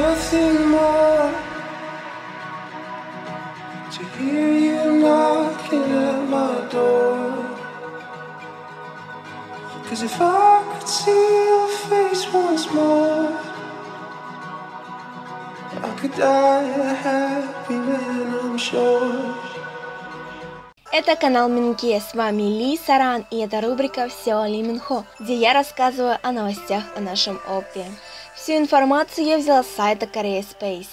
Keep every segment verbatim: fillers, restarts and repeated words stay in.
nothing more to hear you knocking at my door. Cause if I could see your face once more, I could die a happy man, I'm sure. Это канал Минге, с вами Ли Саран, и это рубрика «Все о Ли Мин Хо», где я рассказываю о новостях о нашем оппе. Всю информацию я взяла с сайта Korea Space.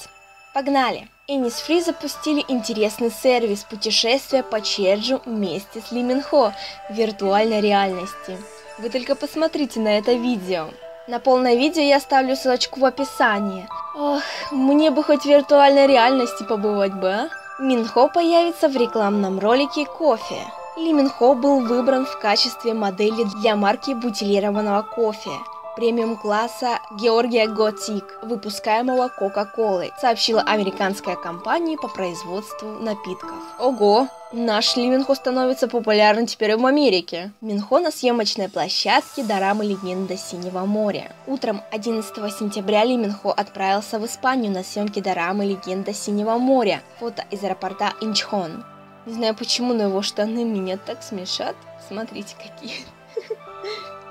Погнали! Innisfree запустили интересный сервис путешествия по Чеджу вместе с Ли Мин Хо в виртуальной реальности. Вы только посмотрите на это видео. На полное видео я оставлю ссылочку в описании. Ох, мне бы хоть в виртуальной реальности побывать бы, а? Мин Хо появится в рекламном ролике кофе. Ли Мин Хо был выбран в качестве модели для марки бутилированного кофе премиум-класса Georgia Gothic, выпускаемого Coca-Cola, сообщила американская компания по производству напитков. Ого! Наш Ли Мин Хо становится популярным теперь в Америке. Мин Хо на съемочной площадке дорамы «Легенда Синего моря». Утром одиннадцатого сентября Ли Мин Хо отправился в Испанию на съемки дорамы «Легенда Синего моря». Фото из аэропорта Инчхон. Не знаю почему, но его штаны меня так смешат. Смотрите какие.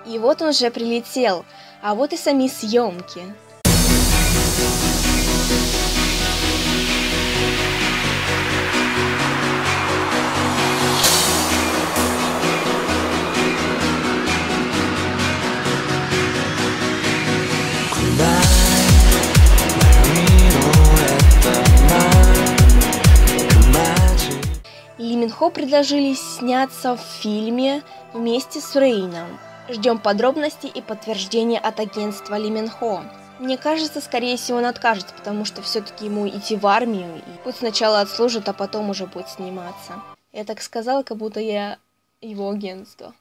И вот он уже прилетел. А вот и сами съемки. Ли Мин Хо предложили сняться в фильме вместе с Рейном. Ждем подробностей и подтверждения от агентства Ли Мин Хо. Мне кажется, скорее всего, он откажется, потому что все-таки ему идти в армию, и пусть сначала отслужит, а потом уже будет сниматься. Я так сказала, как будто я его агентство.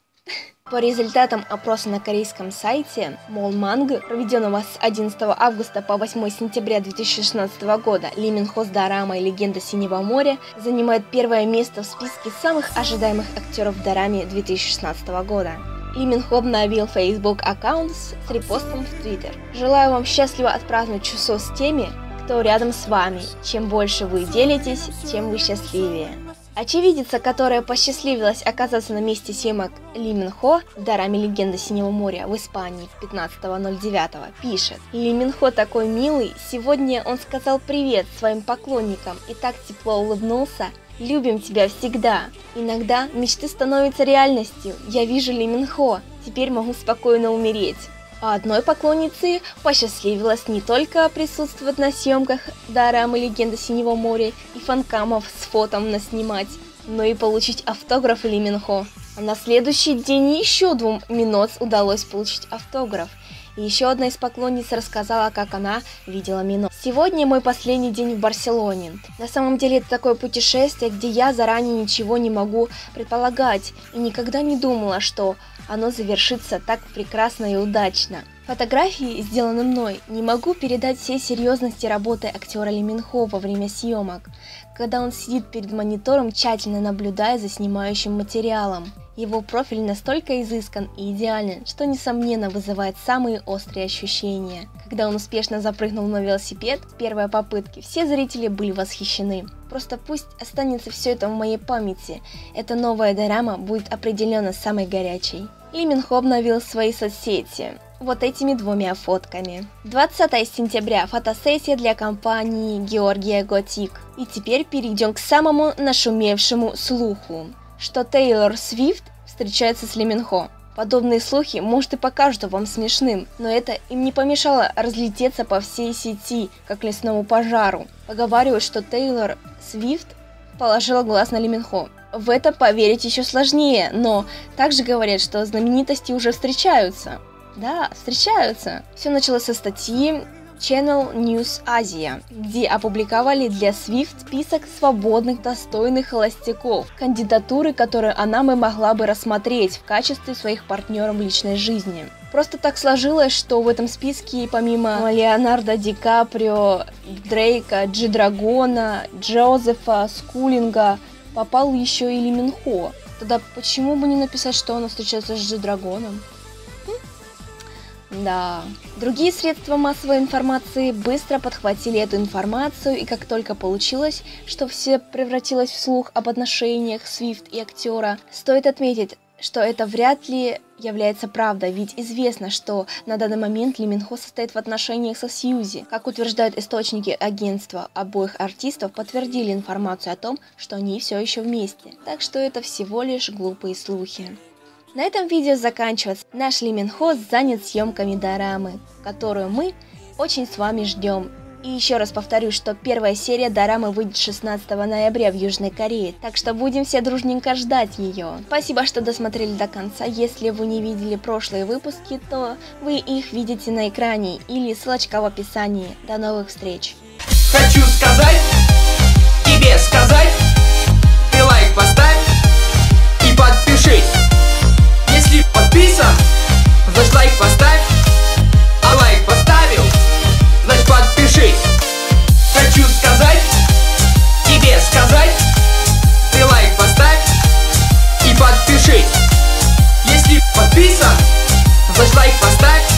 По результатам опроса на корейском сайте Мол Манг, проведенного с одиннадцатого августа по восьмое сентября две тысячи шестнадцатого года, Ли Мин Хо с дорамой «Легенда Синего моря» занимает первое место в списке самых ожидаемых актеров в дораме две тысячи шестнадцатого года. Ли Мин Хо обновил Facebook аккаунт с репостом в Twitter. Желаю вам счастливо отпраздновать Чусо с теми, кто рядом с вами. Чем больше вы делитесь, тем вы счастливее. Очевидица, которая посчастливилась оказаться на месте съемок Ли Мин Хо в дораме «Легенда Синего моря» в Испании пятнадцатого ноль девятого, пишет: «Ли Мин Хо такой милый, сегодня он сказал привет своим поклонникам и так тепло улыбнулся. Любим тебя всегда. Иногда мечты становятся реальностью. Я вижу Ли Мин Хо. Теперь могу спокойно умереть». А одной поклоннице посчастливилось не только присутствовать на съемках дорамы «Легенда Синего моря» и фанкамов с фотом наснимать, но и получить автограф Ли Мин Хо. А на следующий день еще двум Миноц удалось получить автограф. И еще одна из поклонниц рассказала, как она видела Мино. «Сегодня мой последний день в Барселоне. На самом деле это такое путешествие, где я заранее ничего не могу предполагать и никогда не думала, что оно завершится так прекрасно и удачно. Фотографии, сделаны мной, не могу передать всей серьезности работы актера Ли Мин Хо во время съемок, когда он сидит перед монитором, тщательно наблюдая за снимающим материалом. Его профиль настолько изыскан и идеален, что, несомненно, вызывает самые острые ощущения. Когда он успешно запрыгнул на велосипед с первой попытки, все зрители были восхищены. Просто пусть останется все это в моей памяти. Эта новая дорама будет определенно самой горячей». Ли Мин Хо обновил свои соцсети вот этими двумя фотками. двадцатое сентября. Фотосессия для компании Georgia Gothic. И теперь перейдем к самому нашумевшему слуху, что Тейлор Свифт встречается с Ли Мин Хо. Подобные слухи, может, и покажутся вам смешным, но это им не помешало разлететься по всей сети, как лесному пожару. Поговаривают, что Тейлор Свифт положила глаз на Ли Мин Хо. В это поверить еще сложнее, но также говорят, что знаменитости уже встречаются. Да, встречаются. Все началось со статьи Channel News Asia, где опубликовали для Свифт список свободных достойных холостяков, кандидатуры, которые она бы могла бы рассмотреть в качестве своих партнеров в личной жизни. Просто так сложилось, что в этом списке помимо Леонардо Ди Каприо, Дрейка, Джи Драгона, Джозефа, Скуллинга попал еще и Ли Мин Хо. Тогда почему бы не написать, что она встречается с Джи Драгоном? Да. Другие средства массовой информации быстро подхватили эту информацию, и как только получилось, что все превратилось в слух об отношениях Свифт и актера, стоит отметить, что это вряд ли является правдой, ведь известно, что на данный момент Ли Мин Хо состоит в отношениях со Сьюзи. Как утверждают источники агентства, обоих артистов подтвердили информацию о том, что они все еще вместе. Так что это всего лишь глупые слухи. На этом видео заканчивается. Наш Ли Мин Хо занят съемками дорамы, которую мы очень с вами ждем. И еще раз повторю, что первая серия дорамы выйдет шестнадцатого ноября в Южной Корее, так что будем все дружненько ждать ее. Спасибо, что досмотрели до конца. Если вы не видели прошлые выпуски, то вы их видите на экране или ссылочка в описании. До новых встреч! Хочу сказать, тебе сказать, ты лайк поставь и подпишись. Если подписан, значит лайк поставь, а лайк поставил, значит подпишись. Хочу сказать, тебе сказать, ты лайк поставь и подпишись. Если подписан, значит лайк поставь.